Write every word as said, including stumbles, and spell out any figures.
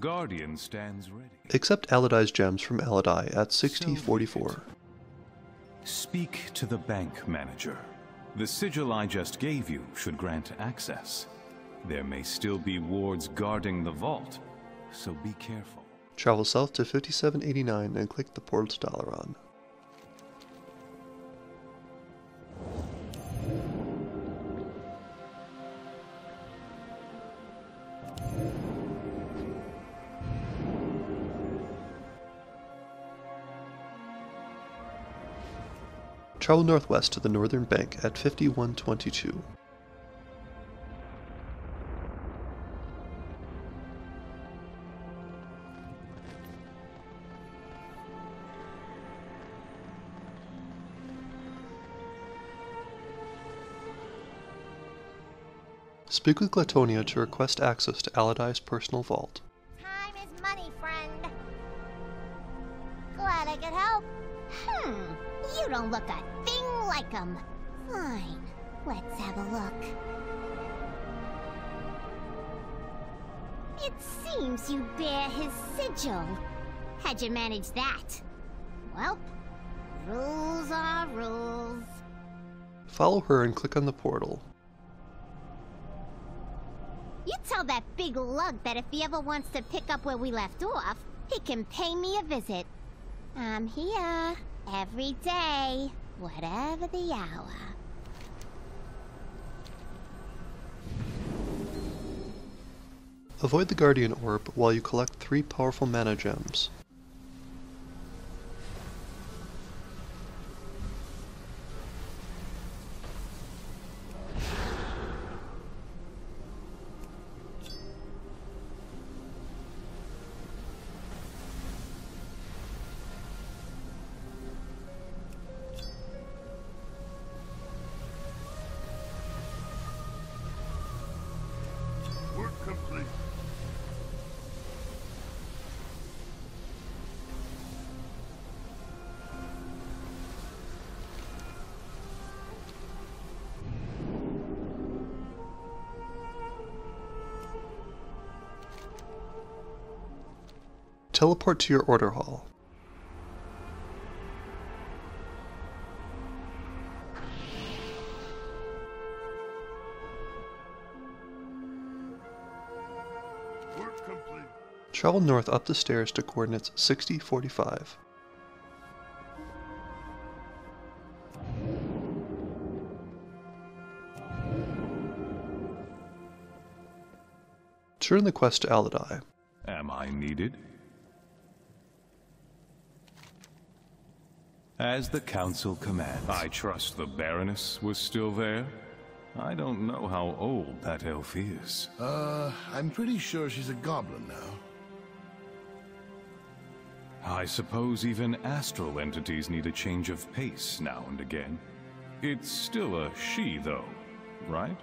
Guardian stands ready. Accept Alodi's gems from Alodi at sixty forty-four. Speak to the bank manager. The sigil I just gave you should grant access. There may still be wards guarding the vault, so be careful. Travel south to fifty-seven eighty-nine and click the portal to Dalaran. Travel northwest to the northern bank at fifty-one twenty-two. Speak with Glutonia to request access to Alodi's personal vault. Time is money, friend. Glad I could help. Hmm, you don't look a thing like him. Fine, let's have a look. It seems you bear his sigil. How'd you manage that? Well, rules are rules. Follow her and click on the portal. You tell that big lug that if he ever wants to pick up where we left off, he can pay me a visit. I'm here every day, whatever the hour. Avoid the Guardian Orb while you collect three powerful mana gems. Teleport to your order hall. Work complete. Travel north up the stairs to coordinates sixty forty-five. Turn the quest to Alodi. Am I needed? As the council commands. I trust the Baroness was still there. I don't know how old that elf is. Uh, I'm pretty sure she's a goblin now. I suppose even astral entities need a change of pace now and again. It's still a she, though, right?